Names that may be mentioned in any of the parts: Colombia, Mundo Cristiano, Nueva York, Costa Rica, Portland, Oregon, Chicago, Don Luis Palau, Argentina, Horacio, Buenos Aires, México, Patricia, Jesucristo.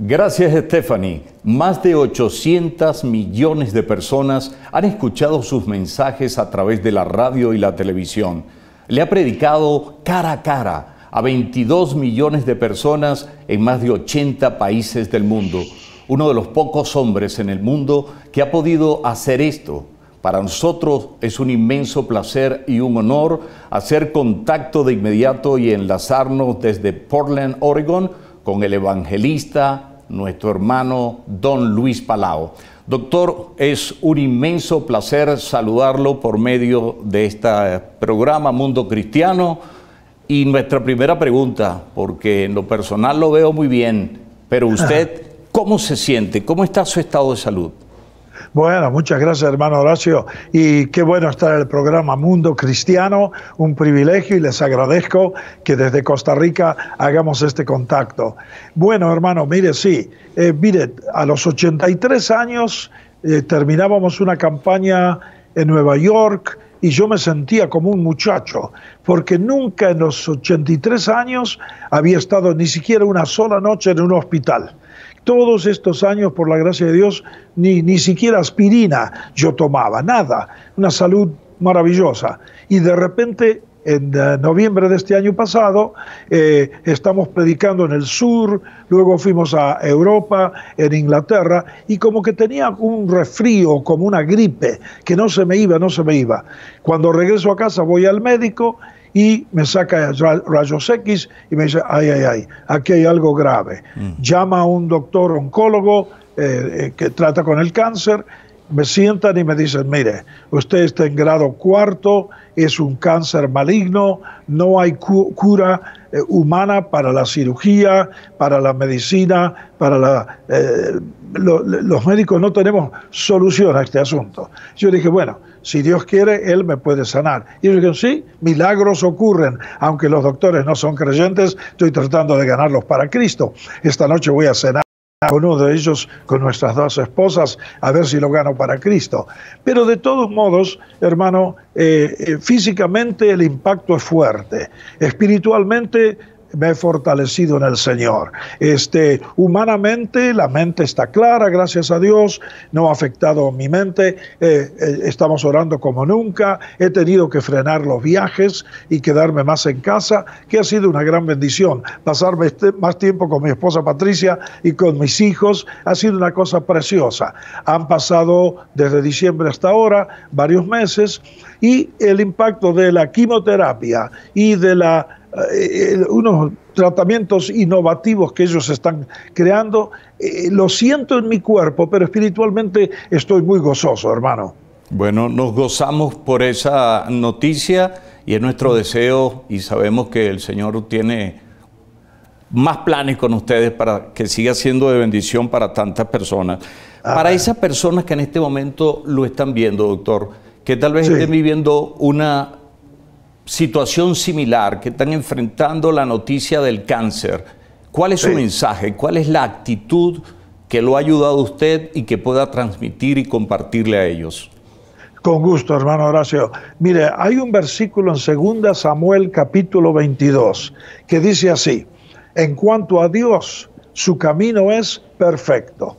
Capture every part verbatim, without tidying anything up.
Gracias, Stephanie. Más de ochocientos millones de personas han escuchado sus mensajes a través de la radio y la televisión. Le ha predicado cara a cara a veintidós millones de personas en más de ochenta países del mundo. Uno de los pocos hombres en el mundo que ha podido hacer esto. Para nosotros es un inmenso placer y un honor hacer contacto de inmediato y enlazarnos desde Portland, Oregon, con el evangelista, nuestro hermano Don Luis Palau. Doctor, es un inmenso placer saludarlo por medio de este programa Mundo Cristiano. Y nuestra primera pregunta, porque en lo personal lo veo muy bien, pero usted, ¿cómo se siente? ¿Cómo está su estado de salud? Bueno, muchas gracias, hermano Horacio, y qué bueno estar en el programa Mundo Cristiano, un privilegio, y les agradezco que desde Costa Rica hagamos este contacto. Bueno, hermano, mire, sí, eh, mire, a los ochenta y tres años eh, terminábamos una campaña en Nueva York y yo me sentía como un muchacho, porque nunca en los ochenta y tres años había estado ni siquiera una sola noche en un hospital. Todos estos años, por la gracia de Dios, ni, ni siquiera aspirina yo tomaba, nada. Una salud maravillosa. Y de repente, en uh, noviembre de este año pasado, eh, estamos predicando en el sur, luego fuimos a Europa, en Inglaterra, y como que tenía un resfrío, como una gripe, que no se me iba, no se me iba. Cuando regreso a casa voy al médico y me saca rayos X y me dice, ay, ay, ay, aquí hay algo grave. Mm. Llama a un doctor oncólogo eh, que trata con el cáncer, me sientan y me dicen, mire, usted está en grado cuarto, es un cáncer maligno, no hay cu cura eh, humana para la cirugía, para la medicina, para la... Eh, lo, los médicos no tenemos solución a este asunto. Yo dije, bueno, si Dios quiere, Él me puede sanar. Y ellos dijeron, sí, milagros ocurren, aunque los doctores no son creyentes, estoy tratando de ganarlos para Cristo. Esta noche voy a cenar con uno de ellos, con nuestras dos esposas, a ver si lo gano para Cristo. Pero de todos modos, hermano, eh, físicamente el impacto es fuerte, espiritualmente me he fortalecido en el Señor. Este, humanamente la mente está clara, gracias a Dios, no ha afectado mi mente, eh, eh, estamos orando como nunca, he tenido que frenar los viajes y quedarme más en casa, que ha sido una gran bendición. Pasarme este, más tiempo con mi esposa Patricia y con mis hijos ha sido una cosa preciosa. Han pasado desde diciembre hasta ahora varios meses y el impacto de la quimioterapia y de la Eh, unos tratamientos innovativos que ellos están creando, eh, lo siento en mi cuerpo, pero espiritualmente estoy muy gozoso, hermano. Bueno, nos gozamos por esa noticia y es nuestro deseo, y sabemos que el Señor tiene más planes con ustedes para que siga siendo de bendición para tantas personas. Amén. Para esas personas que en este momento lo están viendo, doctor, que tal vez sí estén viviendo una situación similar, que están enfrentando la noticia del cáncer. ¿Cuál es su sí. mensaje? ¿Cuál es la actitud que lo ha ayudado a usted y que pueda transmitir y compartirle a ellos? Con gusto, hermano Horacio. Mire, hay un versículo en segunda Samuel capítulo veintidós que dice así: en cuanto a Dios, su camino es perfecto.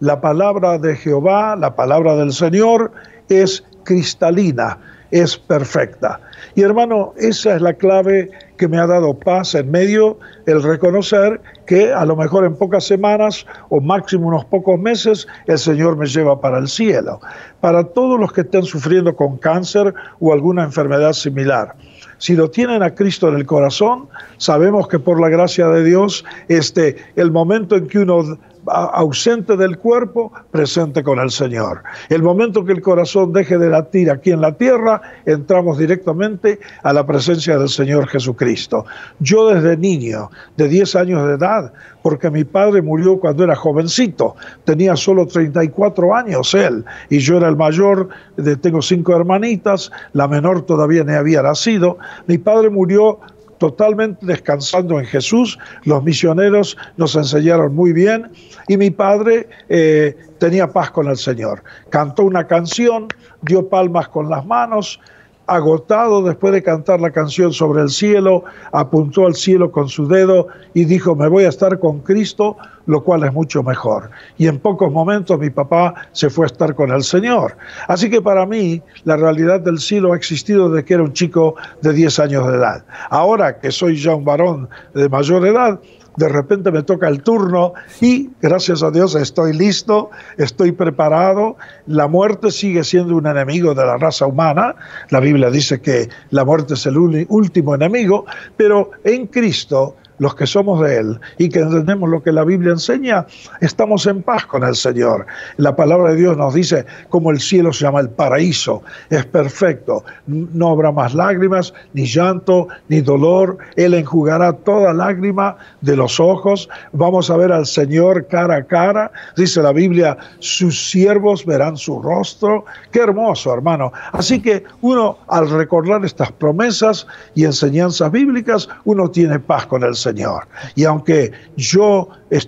La palabra de Jehová, la palabra del Señor, es cristalina, es perfecta. Y hermano, esa es la clave que me ha dado paz en medio, el reconocer que a lo mejor en pocas semanas o máximo unos pocos meses el Señor me lleva para el cielo. Para todos los que estén sufriendo con cáncer o alguna enfermedad similar, si lo tienen a Cristo en el corazón, sabemos que por la gracia de Dios, este, el momento en que uno ausente del cuerpo, presente con el Señor. El momento que el corazón deje de latir aquí en la tierra, entramos directamente a la presencia del Señor Jesucristo. Yo desde niño, de diez años de edad, porque mi padre murió cuando era jovencito, tenía solo treinta y cuatro años él, y yo era el mayor, de, tengo cinco hermanitas, la menor todavía ni había nacido. Mi padre murió totalmente descansando en Jesús, los misioneros nos enseñaron muy bien y mi padre eh, tenía paz con el Señor. Cantó una canción, dio palmas con las manos, agotado después de cantar la canción sobre el cielo, apuntó al cielo con su dedo y dijo, me voy a estar con Cristo, lo cual es mucho mejor. Y en pocos momentos mi papá se fue a estar con el Señor. Así que para mí la realidad del cielo ha existido desde que era un chico de diez años de edad. Ahora que soy ya un varón de mayor edad, de repente me toca el turno y, gracias a Dios, estoy listo, estoy preparado. La muerte sigue siendo un enemigo de la raza humana. La Biblia dice que la muerte es el último enemigo, pero en Cristo, los que somos de Él y que entendemos lo que la Biblia enseña, estamos en paz con el Señor. La palabra de Dios nos dice como el cielo se llama el paraíso, es perfecto, no habrá más lágrimas, ni llanto, ni dolor. Él enjugará toda lágrima de los ojos. Vamos a ver al Señor cara a cara. Dice la Biblia, sus siervos verán su rostro. ¡Qué hermoso, hermano! Así que uno, al recordar estas promesas y enseñanzas bíblicas, uno tiene paz con el Señor. Señor. Y aunque yo eh,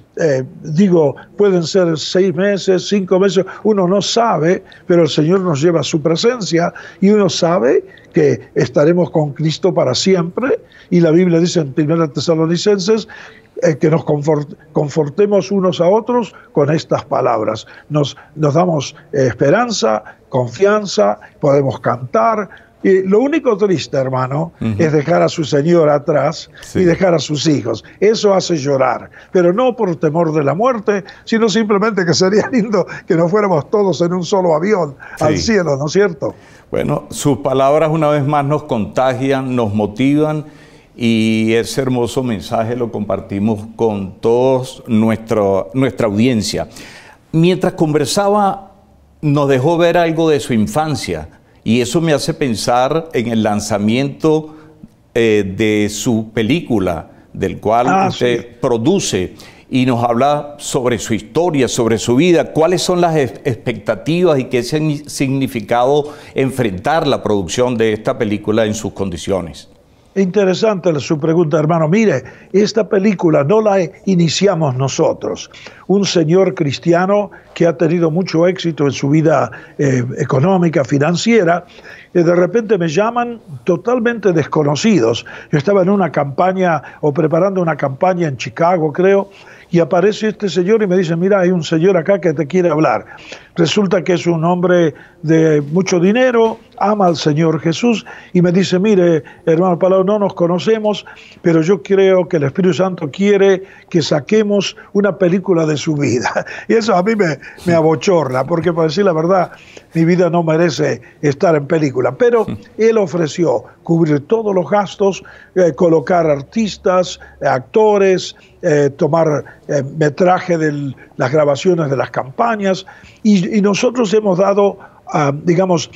digo, pueden ser seis meses, cinco meses, uno no sabe, pero el Señor nos lleva a su presencia y uno sabe que estaremos con Cristo para siempre. Y la Biblia dice en primera Tesalonicenses eh, que nos confort, confortemos unos a otros con estas palabras. Nos, nos damos eh, esperanza, confianza, podemos cantar. Y lo único triste, hermano, uh-huh. es dejar a su señora atrás sí. y dejar a sus hijos. Eso hace llorar, pero no por temor de la muerte, sino simplemente que sería lindo que no fuéramos todos en un solo avión sí. al cielo, ¿no es cierto? Bueno, sus palabras una vez más nos contagian, nos motivan y ese hermoso mensaje lo compartimos con todos nuestro, nuestra audiencia. Mientras conversaba, nos dejó ver algo de su infancia. Y eso me hace pensar en el lanzamiento eh, de su película, del cual ah, usted sí. produce, y nos habla sobre su historia, sobre su vida, cuáles son las expectativas y qué han significado enfrentar la producción de esta película en sus condiciones. Interesante su pregunta, hermano. Mire, esta película no la iniciamos nosotros. Un señor cristiano que ha tenido mucho éxito en su vida eh, económica, financiera, y de repente me llaman totalmente desconocidos. Yo estaba en una campaña o preparando una campaña en Chicago, creo, y aparece este señor y me dice, mira, hay un señor acá que te quiere hablar. Resulta que es un hombre de mucho dinero, ama al Señor Jesús, y me dice, mire, hermano Palau, no nos conocemos, pero yo creo que el Espíritu Santo quiere que saquemos una película de su vida. Y eso a mí me, me abochorna, porque para decir la verdad, mi vida no merece estar en película. Pero él ofreció cubrir todos los gastos, eh, colocar artistas, eh, actores, Eh, tomar eh, metraje de las grabaciones de las campañas y, y nosotros hemos dado, uh, digamos,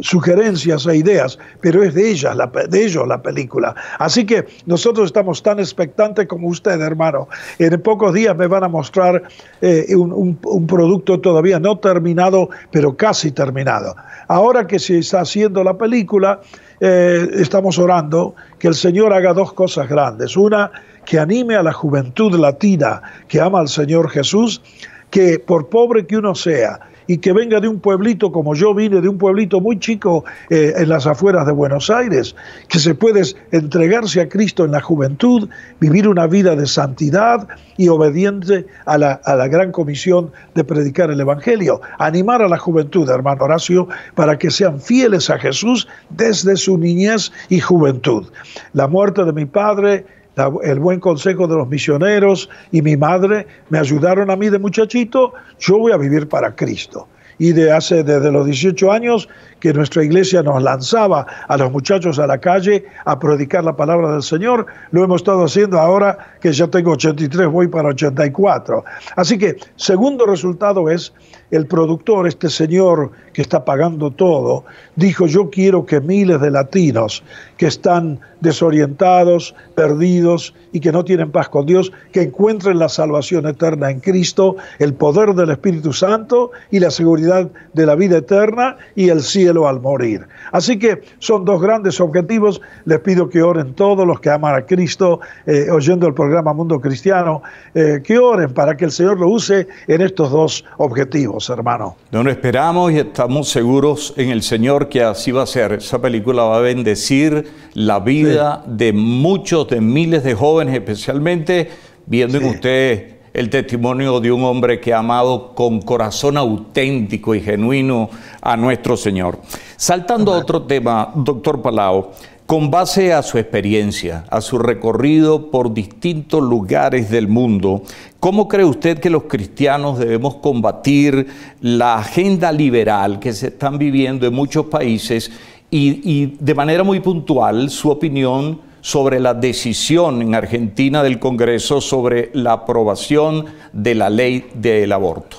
sugerencias e ideas, pero es de ellas, la, de ellos la película. Así que nosotros estamos tan expectantes como usted, hermano. En pocos días me van a mostrar eh, un, un, un producto todavía no terminado, pero casi terminado. Ahora que se está haciendo la película, eh, estamos orando que el Señor haga dos cosas grandes. Una, que anime a la juventud latina que ama al Señor Jesús, que por pobre que uno sea, y que venga de un pueblito, como yo vine de un pueblito muy chico eh, en las afueras de Buenos Aires, que se puede entregarse a Cristo en la juventud, vivir una vida de santidad y obediente a la, a la gran comisión de predicar el Evangelio. Animar a la juventud, hermano Horacio, para que sean fieles a Jesús desde su niñez y juventud. La muerte de mi padre, La, el buen consejo de los misioneros y mi madre me ayudaron a mí de muchachito, yo voy a vivir para Cristo. Y de hace, desde los dieciocho años que nuestra iglesia nos lanzaba a los muchachos a la calle a predicar la palabra del Señor, lo hemos estado haciendo ahora que ya tengo ochenta y tres, voy para ochenta y cuatro. Así que, segundo resultado es, el productor, este señor que está pagando todo, dijo, yo quiero que miles de latinos que están desorientados, perdidos y que no tienen paz con Dios, que encuentren la salvación eterna en Cristo, el poder del Espíritu Santo y la seguridad de la vida eterna y el cielo al morir. Así que son dos grandes objetivos. Les pido que oren todos los que aman a Cristo, eh, oyendo el programa Mundo Cristiano, eh, que oren para que el Señor lo use en estos dos objetivos. todos, hermano. No, lo esperamos y estamos seguros en el Señor que así va a ser. Esa película va a bendecir la vida sí. de muchos, de miles de jóvenes, especialmente viendo sí. en usted el testimonio de un hombre que ha amado con corazón auténtico y genuino a nuestro Señor. Saltando a otro tema, doctor Palau, con base a su experiencia, a su recorrido por distintos lugares del mundo, ¿cómo cree usted que los cristianos debemos combatir la agenda liberal que se están viviendo en muchos países? Y, y de manera muy puntual, su opinión sobre la decisión en Argentina del Congreso sobre la aprobación de la ley del aborto.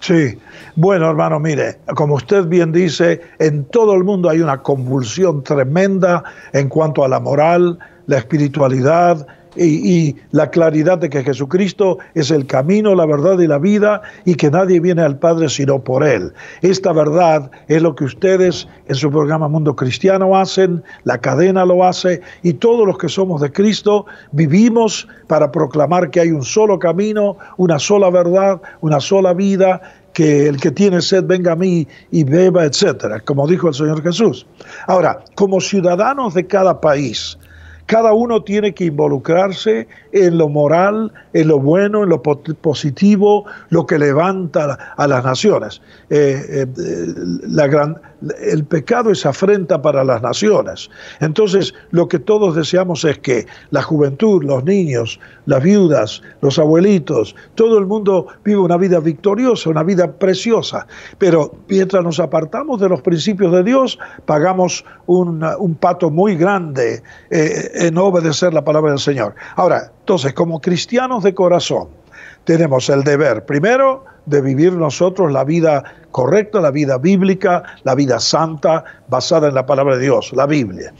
Sí. Bueno, hermano, mire, como usted bien dice, en todo el mundo hay una convulsión tremenda en cuanto a la moral, la espiritualidad y, y la claridad de que Jesucristo es el camino, la verdad y la vida y que nadie viene al Padre sino por Él. Esta verdad es lo que ustedes en su programa Mundo Cristiano hacen, la cadena lo hace y todos los que somos de Cristo vivimos para proclamar que hay un solo camino, una sola verdad, una sola vida, que el que tiene sed venga a mí y beba, etcétera, como dijo el Señor Jesús. Ahora, como ciudadanos de cada país, cada uno tiene que involucrarse en lo moral, en lo bueno, en lo positivo, lo que levanta a las naciones. Eh, eh, la gran, el pecado es afrenta para las naciones. Entonces, lo que todos deseamos es que la juventud, los niños, las viudas, los abuelitos, todo el mundo vive una vida victoriosa, una vida preciosa. Pero mientras nos apartamos de los principios de Dios, pagamos un, un pato muy grande eh, en obedecer la palabra del Señor. Ahora, entonces, como cristianos de corazón, tenemos el deber, primero, de vivir nosotros la vida correcta, la vida bíblica, la vida santa, basada en la palabra de Dios, la Biblia.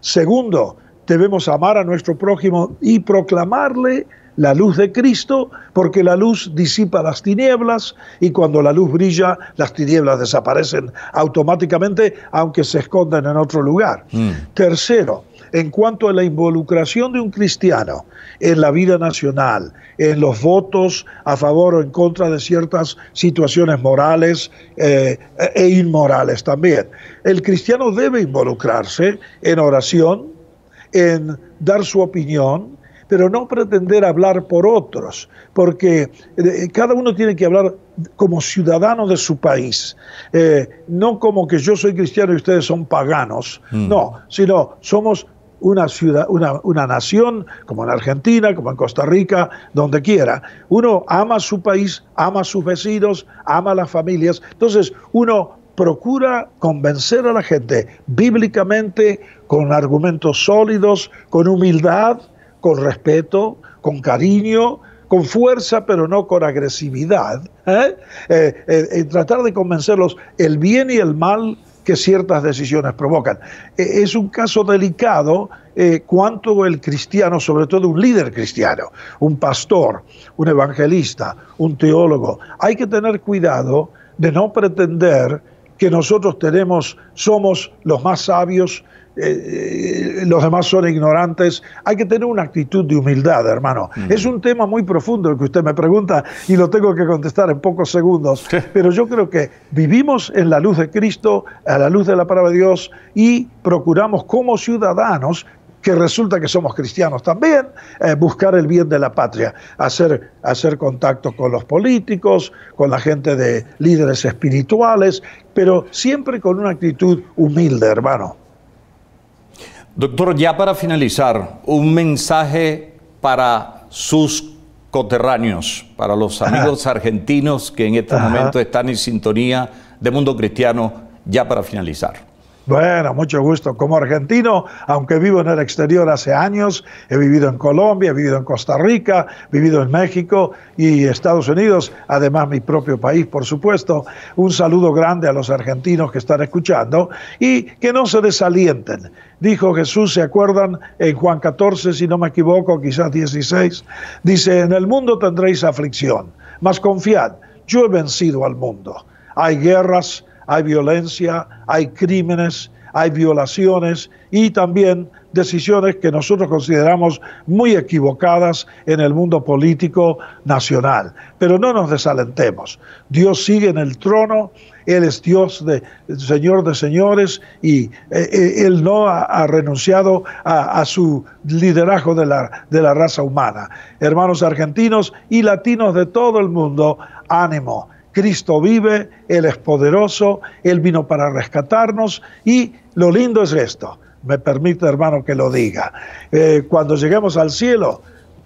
Segundo, debemos amar a nuestro prójimo y proclamarle la luz de Cristo, porque la luz disipa las tinieblas y cuando la luz brilla, las tinieblas desaparecen automáticamente, aunque se escondan en otro lugar. Mm. Tercero, en cuanto a la involucración de un cristiano en la vida nacional, en los votos a favor o en contra de ciertas situaciones morales eh, e inmorales también. El cristiano debe involucrarse en oración, en dar su opinión, pero no pretender hablar por otros, porque cada uno tiene que hablar como ciudadano de su país, eh, no como que yo soy cristiano y ustedes son paganos, mm. no, sino somos Una, ciudad, una, una nación, como en Argentina, como en Costa Rica, donde quiera. Uno ama su país, ama a sus vecinos, ama a las familias. Entonces, uno procura convencer a la gente bíblicamente, con argumentos sólidos, con humildad, con respeto, con cariño, con fuerza, pero no con agresividad. ¿eh? Eh, eh, eh, tratar de convencerlos el bien y el mal que ciertas decisiones provocan. Es un caso delicado eh, cuanto el cristiano, sobre todo un líder cristiano, un pastor, un evangelista, un teólogo. Hay que tener cuidado de no pretender que nosotros tenemos, somos los más sabios, eh, los demás son ignorantes. Hay que tener una actitud de humildad, hermano. Mm. Es un tema muy profundo el que usted me pregunta y lo tengo que contestar en pocos segundos. Pero yo creo que vivimos en la luz de Cristo, a la luz de la palabra de Dios y procuramos como ciudadanos, que resulta que somos cristianos también, eh, buscar el bien de la patria, hacer, hacer contacto con los políticos, con la gente de líderes espirituales, pero siempre con una actitud humilde, hermano. Doctor, ya para finalizar, un mensaje para sus coterráneos, para los amigos Ajá. argentinos que en este Ajá. momento están en sintonía de Mundo Cristiano, ya para finalizar. Bueno, mucho gusto. Como argentino, aunque vivo en el exterior hace años, he vivido en Colombia, he vivido en Costa Rica, he vivido en México y Estados Unidos, además mi propio país, por supuesto. Un saludo grande a los argentinos que están escuchando y que no se desalienten. Dijo Jesús, ¿se acuerdan? En Juan catorce, si no me equivoco, quizás dieciséis, dice, en el mundo tendréis aflicción, mas confiad, yo he vencido al mundo. Hay guerras, hay violencia, hay crímenes, hay violaciones y también decisiones que nosotros consideramos muy equivocadas en el mundo político nacional. Pero no nos desalentemos. Dios sigue en el trono, Él es Dios, de, Señor de señores, y eh, Él no ha, ha renunciado a, a su liderazgo de la, de la raza humana. Hermanos argentinos y latinos de todo el mundo, ánimo. Cristo vive, Él es poderoso, Él vino para rescatarnos, y lo lindo es esto, me permite, hermano, que lo diga. Eh, cuando lleguemos al cielo,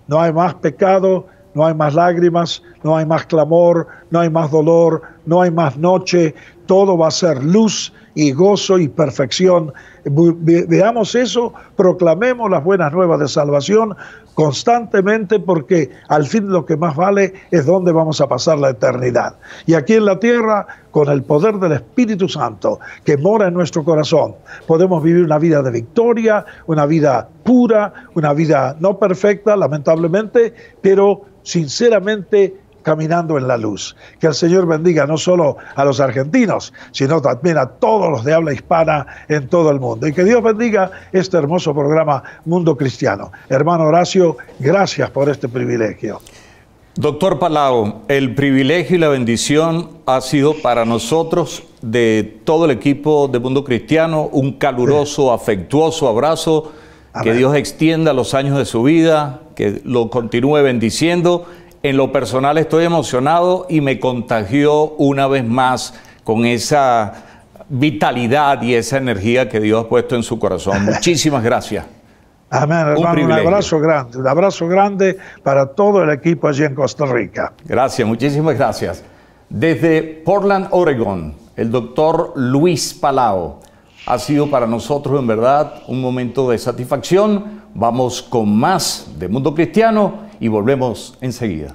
no hay más pecado, no hay más lágrimas, no hay más clamor, no hay más dolor, no hay más noche, todo va a ser luz y gozo y perfección. Ve- veamos eso, proclamemos las buenas nuevas de salvación constantemente, porque al fin lo que más vale es dónde vamos a pasar la eternidad. Y aquí en la tierra, con el poder del Espíritu Santo que mora en nuestro corazón, podemos vivir una vida de victoria, una vida pura, una vida no perfecta, lamentablemente, pero sinceramente caminando en la luz. Que el Señor bendiga no solo a los argentinos, sino también a todos los de habla hispana en todo el mundo. Y que Dios bendiga este hermoso programa Mundo Cristiano. Hermano Horacio, gracias por este privilegio. Doctor Palau, el privilegio y la bendición ha sido para nosotros, de todo el equipo de Mundo Cristiano, un caluroso, sí, afectuoso abrazo. Amén. Que Dios extienda los años de su vida, que lo continúe bendiciendo. En lo personal estoy emocionado y me contagió una vez más con esa vitalidad y esa energía que Dios ha puesto en su corazón. Muchísimas gracias. Amén, hermano. Un, un abrazo grande, un abrazo grande para todo el equipo allí en Costa Rica. Gracias, muchísimas gracias. Desde Portland, Oregon, el doctor Luis Palau. Ha sido para nosotros, en verdad, un momento de satisfacción. Vamos con más de Mundo Cristiano y volvemos enseguida.